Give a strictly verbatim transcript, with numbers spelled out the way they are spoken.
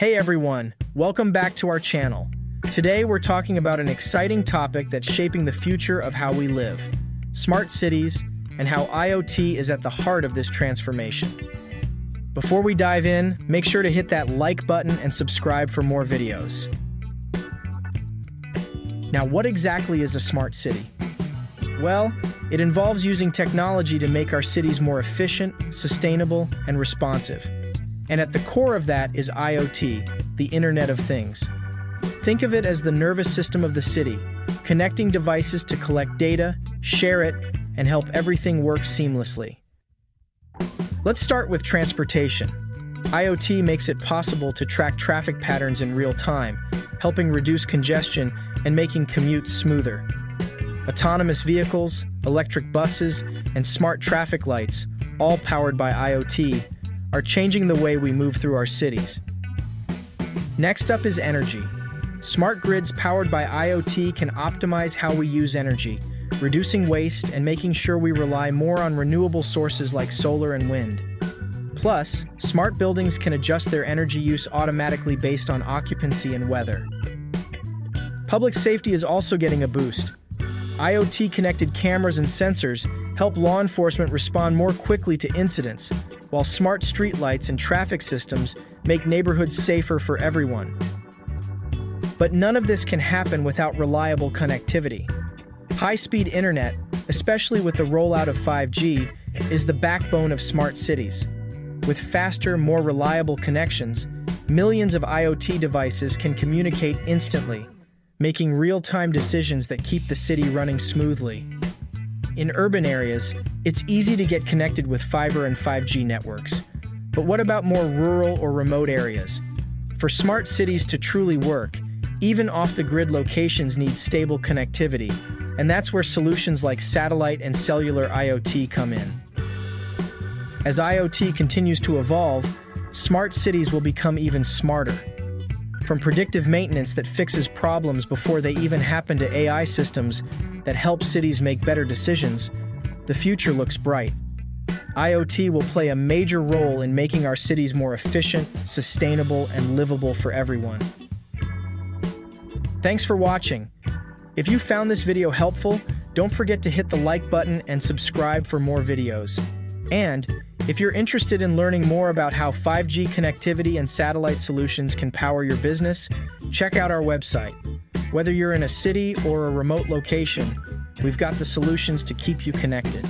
Hey everyone, welcome back to our channel. Today we're talking about an exciting topic that's shaping the future of how we live, smart cities, and how I O T is at the heart of this transformation. Before we dive in, make sure to hit that like button and subscribe for more videos. Now, what exactly is a smart city? Well, it involves using technology to make our cities more efficient, sustainable, and responsive. And at the core of that is I O T, the Internet of Things. Think of it as the nervous system of the city, connecting devices to collect data, share it, and help everything work seamlessly. Let's start with transportation. I O T makes it possible to track traffic patterns in real time, helping reduce congestion and making commutes smoother. Autonomous vehicles, electric buses, and smart traffic lights, all powered by I O T, are changing the way we move through our cities. Next up is energy. Smart grids powered by I O T can optimize how we use energy, reducing waste and making sure we rely more on renewable sources like solar and wind. Plus, smart buildings can adjust their energy use automatically based on occupancy and weather. Public safety is also getting a boost. I O T-connected cameras and sensors help law enforcement respond more quickly to incidents, while smart streetlights and traffic systems make neighborhoods safer for everyone. But none of this can happen without reliable connectivity. High-speed internet, especially with the rollout of five G, is the backbone of smart cities. With faster, more reliable connections, millions of I O T devices can communicate instantly, making real-time decisions that keep the city running smoothly. In urban areas, it's easy to get connected with fiber and five G networks. But what about more rural or remote areas? For smart cities to truly work, even off-the-grid locations need stable connectivity, and that's where solutions like satellite and cellular I O T come in. As I O T continues to evolve, smart cities will become even smarter. From predictive maintenance that fixes problems before they even happen to A I systems that help cities make better decisions, the future looks bright. I O T will play a major role in making our cities more efficient, sustainable, and livable for everyone. Thanks for watching. If you found this video helpful, don't forget to hit the like button and subscribe for more videos. And if you're interested in learning more about how five G connectivity and satellite solutions can power your business, check out our website. Whether you're in a city or a remote location, we've got the solutions to keep you connected.